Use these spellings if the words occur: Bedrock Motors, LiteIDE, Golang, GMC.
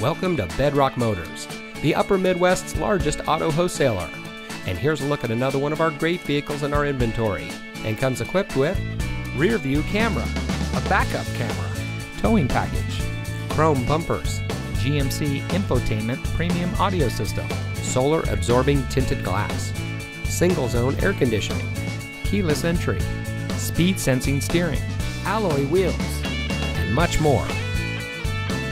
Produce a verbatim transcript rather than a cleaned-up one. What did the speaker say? Welcome to Bedrock Motors, the Upper Midwest's largest auto wholesaler. And here's a look at another one of our great vehicles in our inventory, and comes equipped with rear view camera, a backup camera, towing package, chrome bumpers, G M C infotainment premium audio system, solar absorbing tinted glass, single zone air conditioning, keyless entry, speed sensing steering, alloy wheels, and much more.